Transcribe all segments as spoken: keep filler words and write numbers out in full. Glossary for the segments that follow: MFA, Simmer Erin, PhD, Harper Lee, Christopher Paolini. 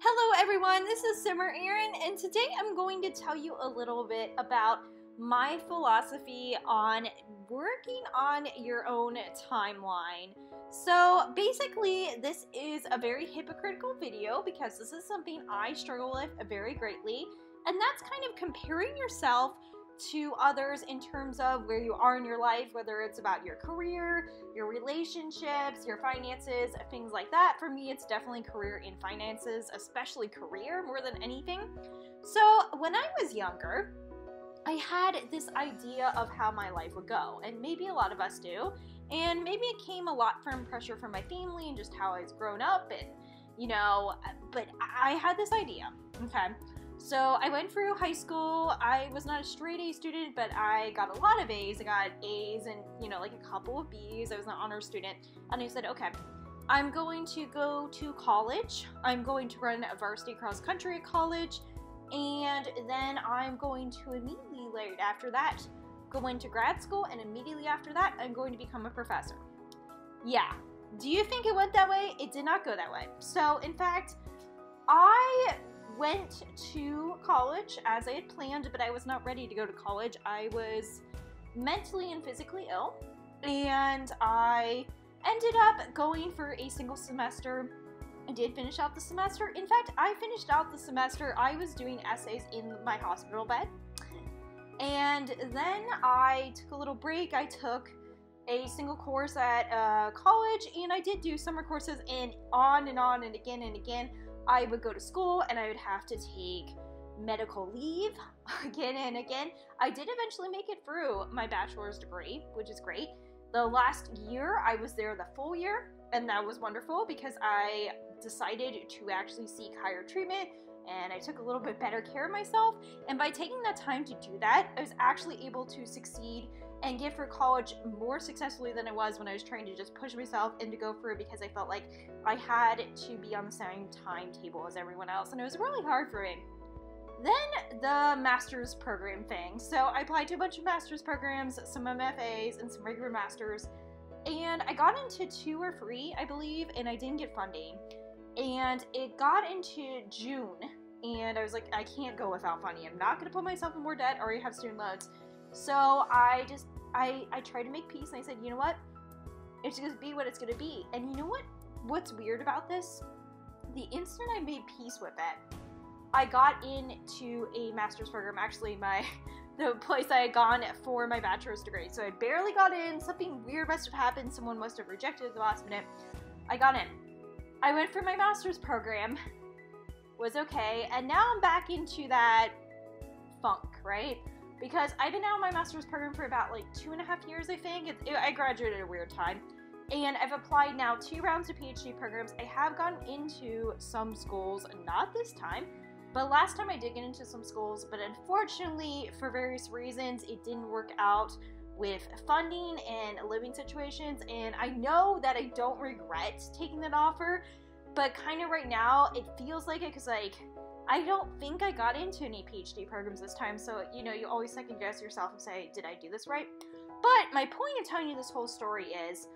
Hello everyone, this is Simmer Erin, and today I'm going to tell you a little bit about my philosophy on working on your own timeline. So basically this is a very hypocritical video because this is something I struggle with very greatly, and that's kind of comparing yourself to others in terms of where you are in your life, whether it's about your career, your relationships, your finances, things like that. For me, it's definitely career and finances, especially career more than anything. So when I was younger, I had this idea of how my life would go, and maybe a lot of us do, and maybe it came a lot from pressure from my family and just how I was grown up, and you know, but I had this idea, okay? So I went through high school. I was not a straight A student, but I got a lot of A's. I got A's and, you know, like a couple of B's. I was an honors student. And I said, okay, I'm going to go to college. I'm going to run a varsity cross country at college. And then I'm going to immediately, right after that, go into grad school. And immediately after that, I'm going to become a professor. Yeah. Do you think it went that way? It did not go that way. So in fact, I went to college as I had planned, but I was not ready to go to college. I was mentally and physically ill, and I ended up going for a single semester. I did finish out the semester. In fact, I finished out the semester. I was doing essays in my hospital bed, and then I took a little break. I took a single course at uh, college, and I did do summer courses, and on and on and again and again. I would go to school and I would have to take medical leave again and again. I did eventually make it through my bachelor's degree, which is great. The last year I was there the full year, and that was wonderful because I decided to actually seek higher treatment, and I took a little bit better care of myself. And by taking that time to do that, I was actually able to succeed and get through college more successfully than I was when I was trying to just push myself and to go through, because I felt like I had to be on the same timetable as everyone else, and it was really hard for me. Then the master's program thing. So I applied to a bunch of master's programs, some M F As and some regular masters, and I got into two or three, I believe, and I didn't get funding. And it got into June, and I was like, I can't go without funding. I'm not gonna put myself in more debt. I already have student loans. So I just, I, I tried to make peace, and I said, you know what? It's gonna be what it's gonna be. And you know what? What's weird about this? The instant I made peace with it, I got into a master's program, actually my, the place I had gone for my bachelor's degree. So I barely got in, something weird must have happened, someone must have rejected at the last minute. I got in. I went for my master's program, was okay, and now I'm back into that funk, right? Because I've been out of my master's program for about like two and a half years, I think. It, it, I graduated at a weird time. And I've applied now two rounds of P H D programs. I have gotten into some schools, not this time, but last time I did get into some schools, but unfortunately for various reasons, it didn't work out with funding and living situations. And I know that I don't regret taking that offer, but kind of right now it feels like it, 'cause like, I don't think I got into any P H D programs this time, so you know, you always second guess yourself and say, did I do this right? But my point in telling you this whole story is,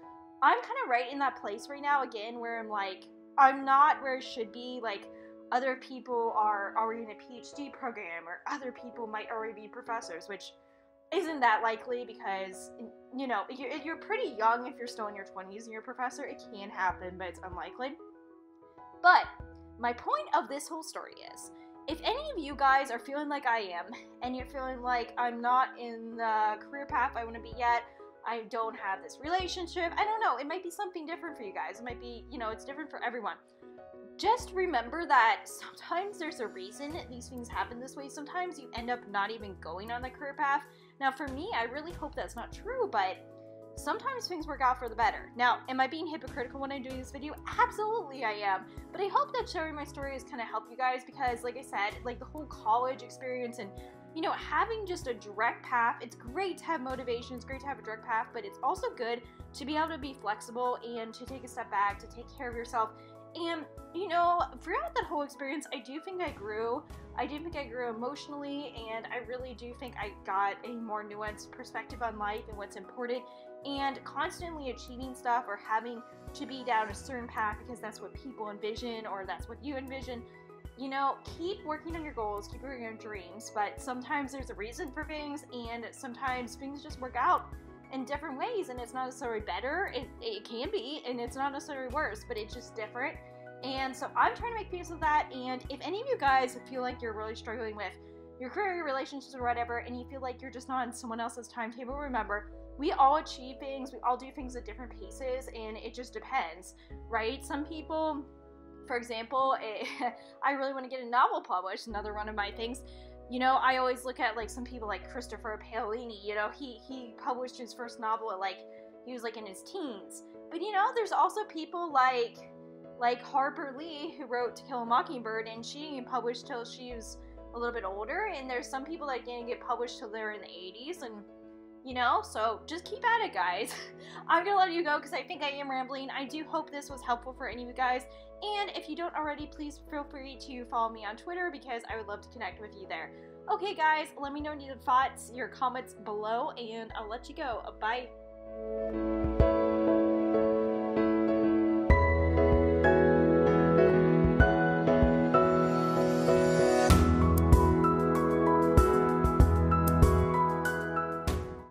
I'm kind of right in that place right now again where I'm like, I'm not where I should be. Like, other people are already in a P H D program, or other people might already be professors, which isn't that likely because, you know, you're, you're pretty young if you're still in your twenties and you're a professor. It can happen, but it's unlikely. But my point of this whole story is, if any of you guys are feeling like I am, and you're feeling like I'm not in the career path I want to be yet, I don't have this relationship, I don't know, it might be something different for you guys. It might be, you know, it's different for everyone. Just remember that sometimes there's a reason these things happen this way. Sometimes you end up not even going on the career path. Now for me, I really hope that's not true, but sometimes things work out for the better. Now, am I being hypocritical when I'm doing this video? Absolutely I am. But I hope that sharing my story has kind of helped you guys, because like I said, like the whole college experience and, you know, having just a direct path, it's great to have motivation, it's great to have a direct path, but it's also good to be able to be flexible and to take a step back, to take care of yourself. And, you know, throughout that whole experience, I do think I grew. I do think I grew emotionally, and I really do think I got a more nuanced perspective on life and what's important. and constantly achieving stuff or having to be down a certain path because that's what people envision or that's what you envision. You know, keep working on your goals, keep working on your dreams, but sometimes there's a reason for things, and sometimes things just work out in different ways, and it's not necessarily better. It, it can be, and it's not necessarily worse, but it's just different. And so I'm trying to make peace with that, and if any of you guys feel like you're really struggling with your career, your relationships, or whatever, and you feel like you're just not on someone else's timetable, remember, we all achieve things, we all do things at different paces, and it just depends, right? Some people... For example, it, I really want to get a novel published, another one of my things. You know, I always look at like some people like Christopher Paolini, you know, he, he published his first novel at like, he was like in his teens. But you know, there's also people like, like Harper Lee, who wrote To Kill a Mockingbird, and she didn't get published till she was a little bit older. And there's some people that didn't get published till they were in the eighties, and you know, so just keep at it, guys. I'm gonna let you go because I think I am rambling. I do hope this was helpful for any of you guys, and if you don't already, please feel free to follow me on Twitter because I would love to connect with you there. Okay guys, let me know your thoughts, your comments below, and I'll let you go. Bye.